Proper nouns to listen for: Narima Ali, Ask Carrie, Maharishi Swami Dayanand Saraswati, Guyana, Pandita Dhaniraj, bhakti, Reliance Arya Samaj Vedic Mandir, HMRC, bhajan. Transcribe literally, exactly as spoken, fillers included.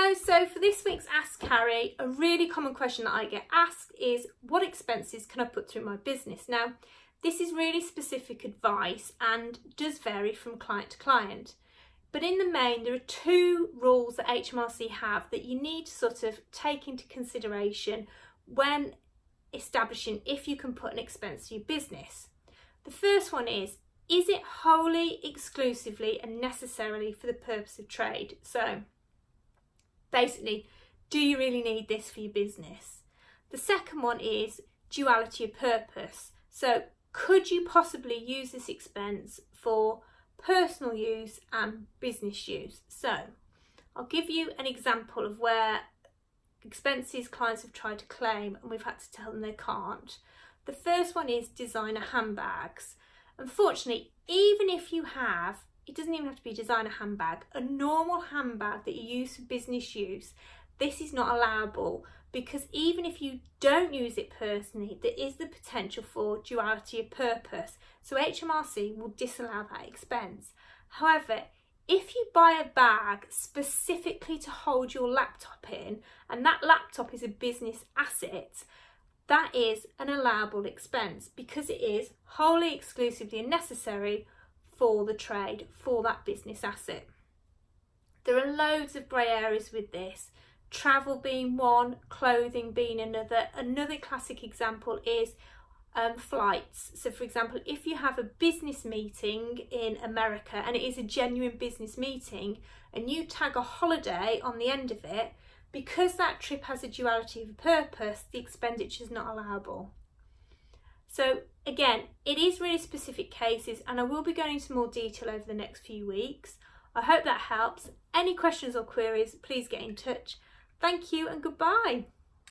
Hello, so for this week's Ask Carrie, a really common question that I get asked is, what expenses can I put through my business? Now, this is really specific advice and does vary from client to client. But in the main, there are two rules that H M R C have that you need to sort of take into consideration when establishing if you can put an expense to your business. The first one is, is it wholly, exclusively and necessarily for the purpose of trade? So, basically, do you really need this for your business? The second one is duality of purpose. So could you possibly use this expense for personal use and business use? So I'll give you an example of where expenses clients have tried to claim and we've had to tell them they can't. The first one is designer handbags. Unfortunately, even if you have It doesn't even have to be a designer handbag, a normal handbag that you use for business use, this is not allowable, because even if you don't use it personally, there is the potential for duality of purpose. So H M R C will disallow that expense. However, if you buy a bag specifically to hold your laptop in, and that laptop is a business asset, that is an allowable expense because it is wholly, exclusively and necessary for the trade, for that business asset. There are loads of grey areas with this, travel being one, clothing being another. Another classic example is um, flights. So for example, if you have a business meeting in America and it is a genuine business meeting and you tag a holiday on the end of it, because that trip has a duality of purpose, the expenditure is not allowable. So again, it is really specific cases and I will be going into more detail over the next few weeks. I hope that helps. Any questions or queries, please get in touch. Thank you and goodbye.